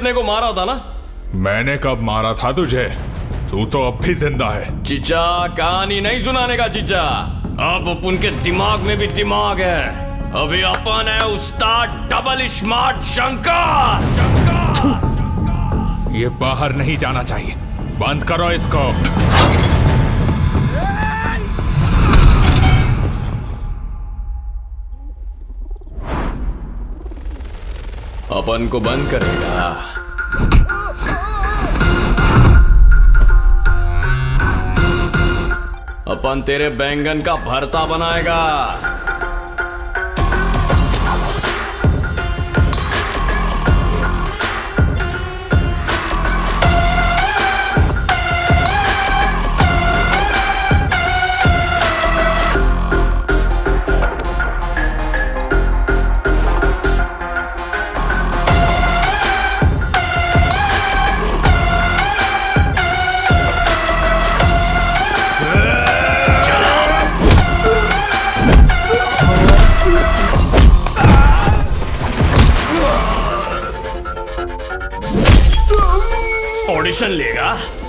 अपने को मारा होता ना। मैंने कब मारा था तुझे? तू तो अब भी जिंदा है। चीचा कहानी नहीं सुनाने का चीचा, अब अपन के दिमाग में भी दिमाग है। अभी अपन है उस्ताद डबल स्मार्ट शंकर। ये बाहर नहीं जाना चाहिए, बंद करो इसको। अपन को बंद करेगा। अपन तेरे बैंगन का भरता बनाएगा। ऑडिशन लेगा।